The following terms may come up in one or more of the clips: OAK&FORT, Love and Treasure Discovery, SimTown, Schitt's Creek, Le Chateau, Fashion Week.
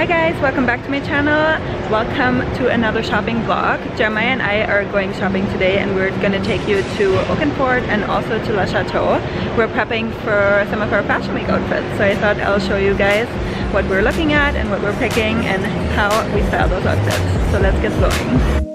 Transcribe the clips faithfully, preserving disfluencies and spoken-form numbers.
Hi guys, welcome back to my channel. Welcome to another shopping vlog. Jeremiah and I are going shopping today and we're gonna take you to Oak and Fort and also to Le Chateau. We're prepping for some of our fashion week outfits, so I thought I'll show you guys what we're looking at and what we're picking and how we style those outfits. So let's get going.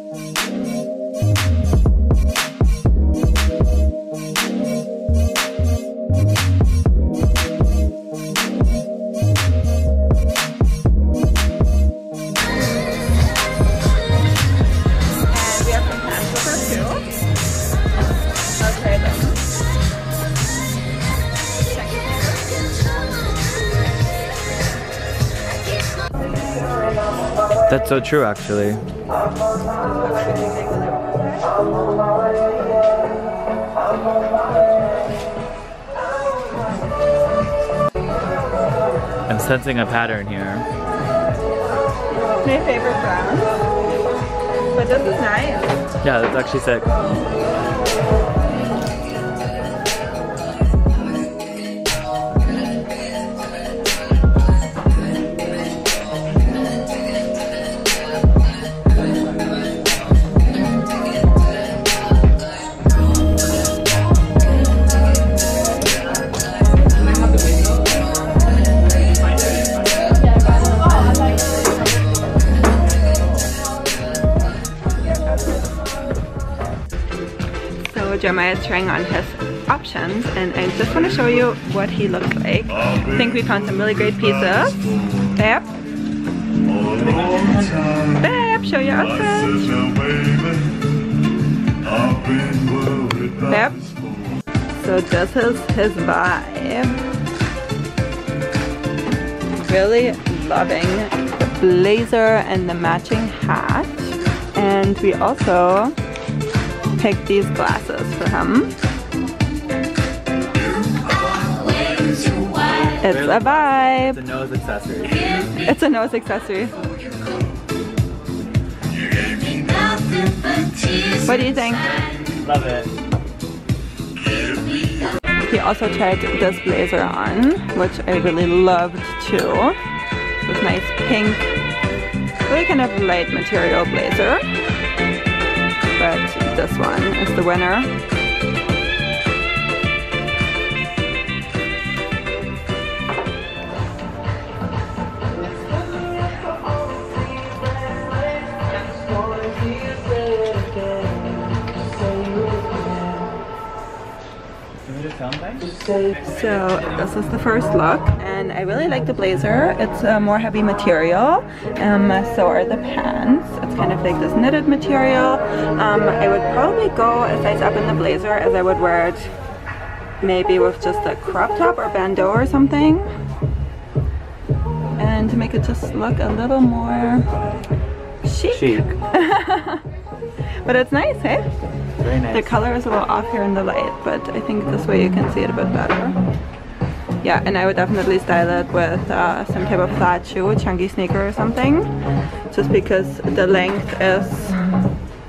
That's so true, actually. I'm sensing a pattern here. My favorite brown. But this is nice. Yeah, that's actually sick. Jeremiah is trying on his options and I just want to show you what he looks like. I think we found some really great pieces. Beb? Beb, show your outfit. Beb? So this is his vibe. Really loving the blazer and the matching hat. And we also picked these glasses for him. It's a vibe. It's a nose accessory. It's a nose accessory. What do you think? Love it. He also tried this blazer on, which I really loved too. This nice pink, really kind of light material blazer. But this one is the winner. So this is the first look and I really like the blazer. It's a more heavy material. Um, so are the pants. It's kind of like this knitted material. Um, I would probably go a size up in the blazer as I would wear it maybe with just a crop top or bandeau or something. And to make it just look a little more chic. chic. But it's nice, hey? Very nice. The color is a little off here in the light, but I think this way you can see it a bit better. Yeah, and I would definitely style it with uh, some type of flat shoe, a chunky sneaker or something. Just because the length is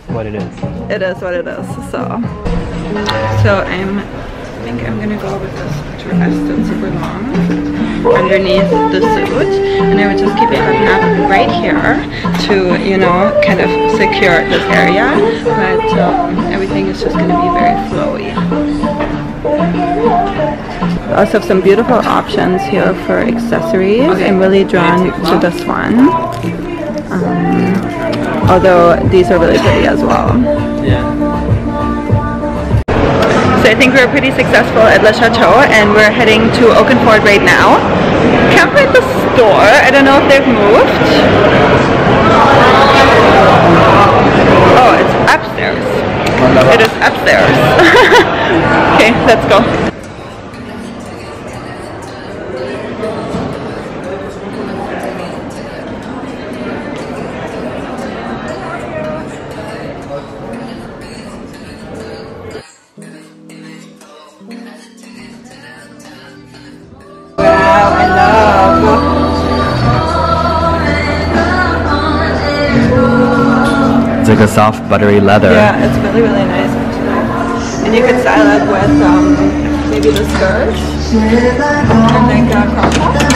what it is. It is what it is, so. So I'm, I think I'm gonna go with this dress that's super long underneath the suit, and I would just keep it up right here to, you know, kind of secure this area, but um, everything is just going to be very flowy. We also have some beautiful options here for accessories. Okay. I'm really drawn to this one, um, although these are really pretty as well. Yeah. So I think we were pretty successful at Le Chateau and we're heading to Oak and Fort right now. Can't find the store. I don't know if they've moved. Oh, it's upstairs. It is upstairs. Okay, let's go. It's like a soft, buttery leather. Yeah, it's really, really nice actually. And you could style it with um, maybe the skirt and like a crop top.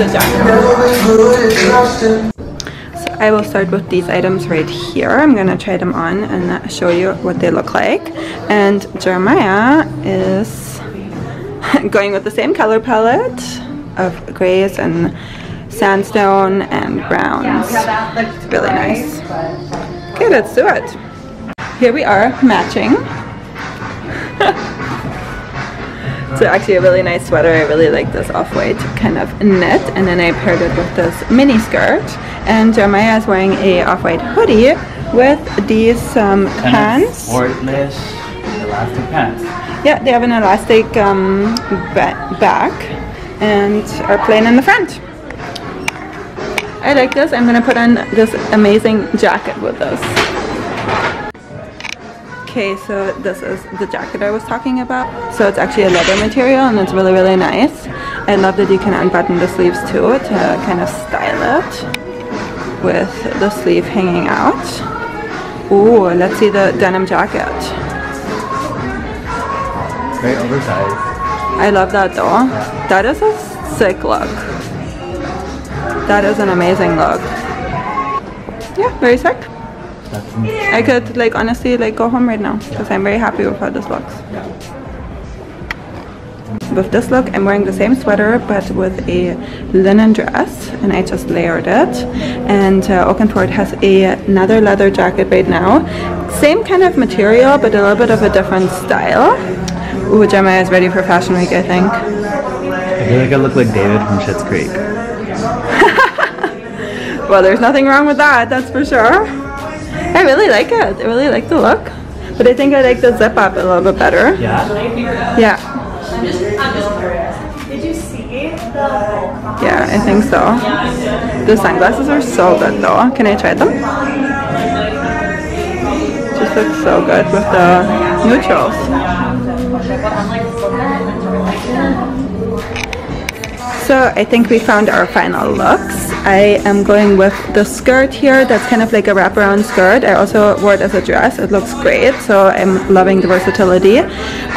this out. So I will start with these items right here. I'm gonna try them on and show you what they look like. And Jeremiah is going with the same color palette of grays and sandstone and browns. It's really nice. Okay, let's do it. Here we are, matching. So actually a really nice sweater. I really like this off-white kind of knit, and then I paired it with this mini skirt. And Jeremiah is wearing a off-white hoodie with these um, pants. Cordless elastic pants. Yeah, they have an elastic um, ba back and are plain in the front. I like this. I'm gonna put on this amazing jacket with this. Okay, so this is the jacket I was talking about. So it's actually a leather material and it's really, really nice. I love that you can unbutton the sleeves too to kind of style it with the sleeve hanging out. Ooh, let's see the denim jacket. Very oversized. I love that though. That is a sick look. That is an amazing look. Yeah, very sick. I could like honestly like go home right now because I'm very happy with how this looks. With this look, I'm wearing the same sweater but with a linen dress, and I just layered it. And uh, Oak and Fort has a, another leather jacket right now. Same kind of material but a little bit of a different style. Ooh, Gemma is ready for Fashion Week, I think. I feel like I look like David from Schitt's Creek. Well, there's nothing wrong with that, that's for sure. I really like it. I really like the look. But I think I like the zip up a little bit better. Yeah? Yeah. I'm just, I'm just curious. Did you see the whole Yeah, I think so. The sunglasses are so good though. Can I try them? Just looks so good with the neutrals. So I think we found our final looks. I am going with the skirt here that's kind of like a wraparound skirt. I also wore it as a dress. It looks great, so I'm loving the versatility.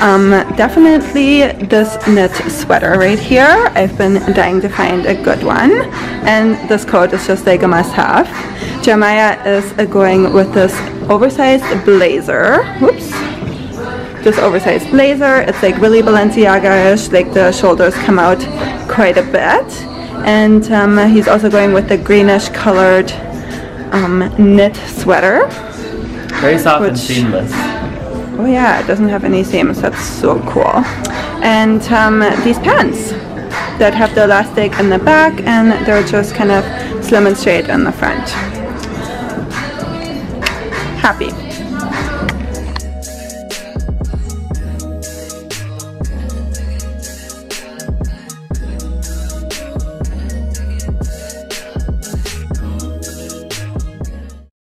Um, definitely this knit sweater right here. I've been dying to find a good one, and this coat is just like a must-have. Jeremiah is going with this oversized blazer. Whoops. This oversized blazer. It's like really Balenciaga-ish, like the shoulders come out quite a bit. And um, he's also going with the greenish colored um, knit sweater. Very soft which, and seamless. Oh yeah, it doesn't have any seams. That's so cool. And um, these pants that have the elastic in the back, and they're just kind of slim and straight in the front. Happy.